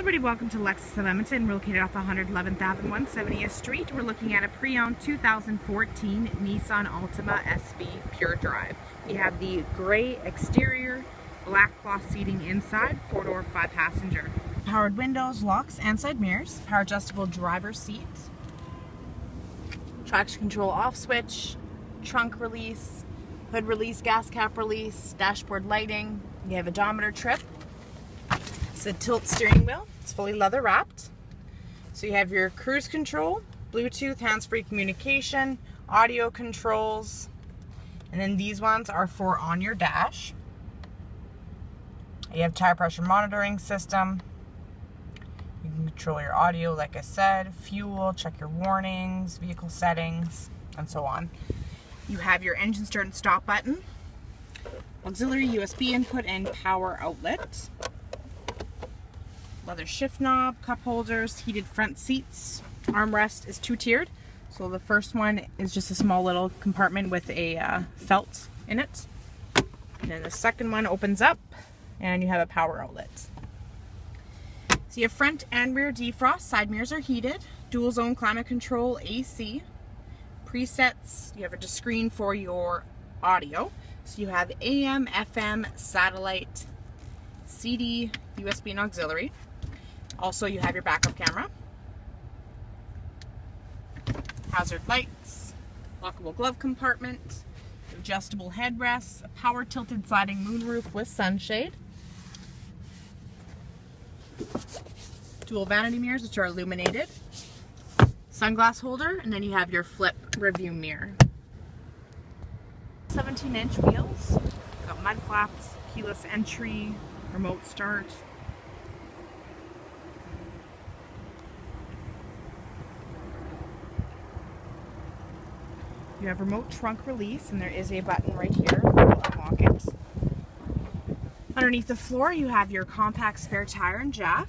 Everybody, welcome to Lexus of Edmonton. We're located off 111th Avenue, 170th Street. We're looking at a pre-owned 2014 Nissan Altima SV Pure Drive. We have the gray exterior, black cloth seating inside, 4-door, 5-passenger. Powered windows, locks, and side mirrors. Power adjustable driver's seat. Traction control off switch. Trunk release. Hood release, gas cap release. Dashboard lighting. You have odometer trip. It's a tilt steering wheel. It's fully leather wrapped. So you have your cruise control, Bluetooth, hands-free communication, audio controls, and then these ones are for on your dash. You have tire pressure monitoring system. You can control your audio, like I said, fuel, check your warnings, vehicle settings, and so on. You have your engine start and stop button, auxiliary USB input, and power outlet. Leather shift knob, cup holders, heated front seats. Armrest is two-tiered. So the first one is just a small little compartment with a felt in it. And then the second one opens up and you have a power outlet. So you have front and rear defrost, side mirrors are heated, dual zone climate control, AC, presets, you have a screen for your audio. So you have AM, FM, satellite, CD, USB and auxiliary. Also, you have your backup camera, hazard lights, lockable glove compartment, adjustable headrests, a power tilted sliding moonroof with sunshade, dual vanity mirrors which are illuminated, sunglass holder, and then you have your flip review mirror. 17-inch wheels, got mud flaps, keyless entry, remote start. You have remote trunk release, and there is a button right here to unlock it. Underneath the floor, you have your compact spare tire and jack.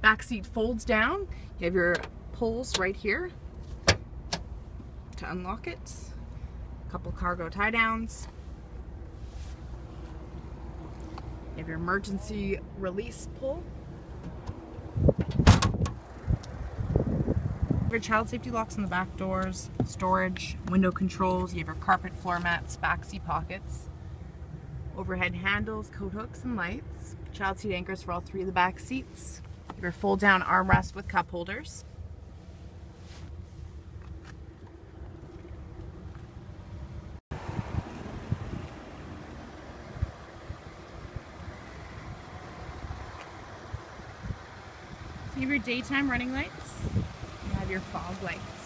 Back seat folds down. You have your pulls right here to unlock it. A couple cargo tie downs. You have your emergency release pull. Your child safety locks on the back doors, storage, window controls, you have your carpet floor mats, back seat pockets, overhead handles, coat hooks and lights, child seat anchors for all three of the back seats, you have your fold down armrest with cup holders, so you have your daytime running lights. Your fog lights.